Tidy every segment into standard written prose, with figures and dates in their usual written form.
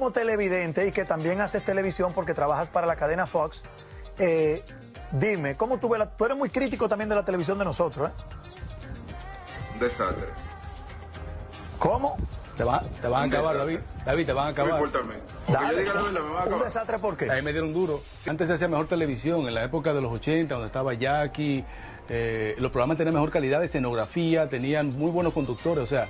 como televidente y que también haces televisión porque trabajas para la cadena Fox, dime, ¿cómo tú ves la...? Tú eres muy crítico también de la televisión de nosotros, ¿eh? Desastre. ¿Cómo? Te van a acabar, David, te van a acabar. No importa a mí. Dale, yo diga la verdad, me van a acabar. ¿Un desastre por qué? Ahí me dieron duro. Antes se hacía mejor televisión, en la época de los 80, donde estaba Jackie. Los programas tenían mejor calidad de escenografía, tenían muy buenos conductores, o sea...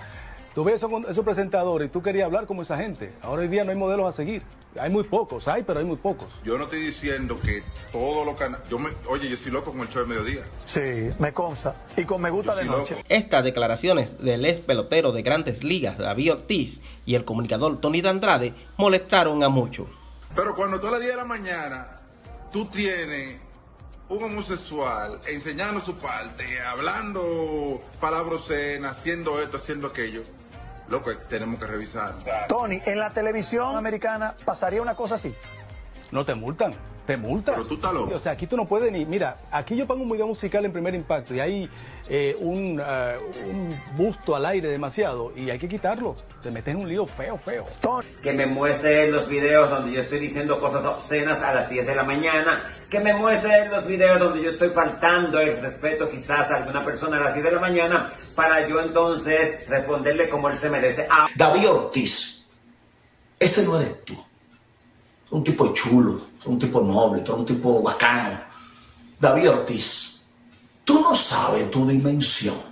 Tú ves esos presentadores y tú querías hablar como esa gente. Ahora hoy día no hay modelos a seguir. Hay muy pocos, pero hay muy pocos. Yo no estoy diciendo que todos los canales... Oye, yo soy loco con el show de mediodía. Sí, me consta. Y con Me Gusta de Noche. Loco. Estas declaraciones del ex pelotero de Grandes Ligas, David Ortiz, y el comunicador Tony Dandrade, molestaron a muchos. Pero cuando tú a las 10 de la mañana, tú tienes... un homosexual enseñando su parte, hablando palabras obscenas, haciendo esto, haciendo aquello. Lo que tenemos que revisar. Tony, en la televisión americana pasaría una cosa así. No te multan, te multan. Pero tú estás loco. O sea, aquí tú no puedes ni... Mira, aquí yo pongo un video musical en Primer Impacto y hay un busto al aire demasiado y hay que quitarlo. Te metes en un lío feo, feo. Tony. Que me muestren los videos donde yo estoy diciendo cosas obscenas a las 10 de la mañana. Que me muestren los videos donde yo estoy faltando el respeto quizás a alguna persona a las 10 de la mañana para yo entonces responderle como él se merece. David Ortiz, ese no eres tú. Un tipo chulo, un tipo noble, un tipo bacano. David Ortiz, tú no sabes tu dimensión.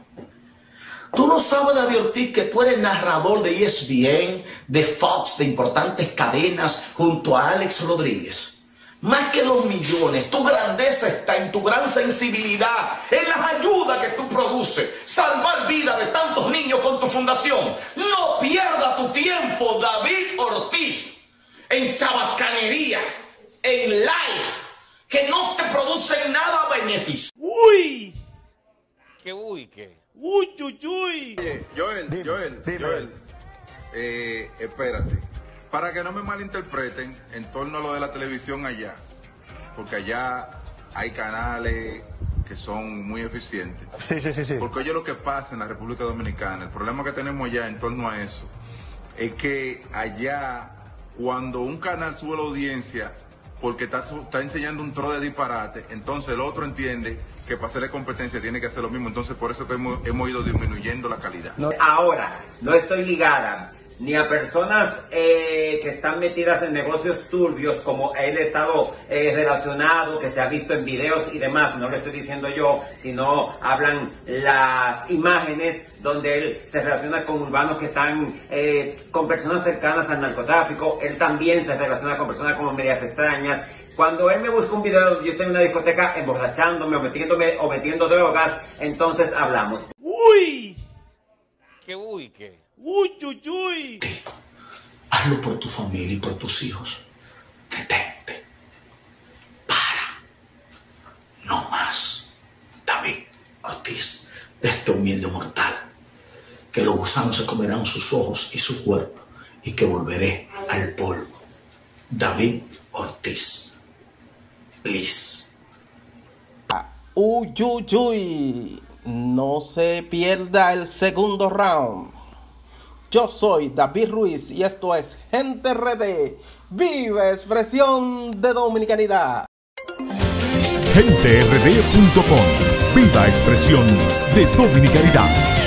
Tú no sabes, David Ortiz, que tú eres narrador de ESPN, de Fox, de importantes cadenas, junto a Alex Rodríguez. Más que 2 millones, tu grandeza está en tu gran sensibilidad, en las ayudas que tú produces, salvar vidas de tantos niños con tu fundación. No pierda tu tiempo, David Ortiz, en chabacanería, en live, que no te producen nada beneficio. ¡Uy! ¿Qué uy qué? ¡Uy, uy, uy! Oye, Joel, espérate. Para que no me malinterpreten en torno a lo de la televisión allá, porque allá hay canales que son muy eficientes. Sí. Porque oye lo que pasa en la República Dominicana, el problema que tenemos allá en torno a eso, es que allá cuando un canal sube la audiencia porque está enseñando un tro de disparate, entonces el otro entiende que para hacerle competencia tiene que hacer lo mismo, entonces por eso que hemos ido disminuyendo la calidad. Ahora, no estoy ligada ni a personas que están metidas en negocios turbios como el estado relacionado, que se ha visto en videos y demás, no lo estoy diciendo yo, sino hablan las imágenes donde él se relaciona con urbanos que están con personas cercanas al narcotráfico, él también se relaciona con personas como medias extrañas. Cuando él me busca un video donde yo estoy en una discoteca emborrachándome o metiendo drogas, entonces hablamos. ¡Uy! ¿Qué uy qué? ¡Uy, uy, uy! Hazlo por tu familia y por tus hijos. Detente. Para. No más. David Ortiz, este humilde mortal, que los gusanos se comerán sus ojos y su cuerpo, y que volveré al polvo. David Ortiz. Please. ¡Uy, uy, uy! No se pierda el segundo round. Yo soy David Ruiz y esto es Gente RD, viva expresión de dominicanidad. GenteRD.com, viva expresión de dominicanidad.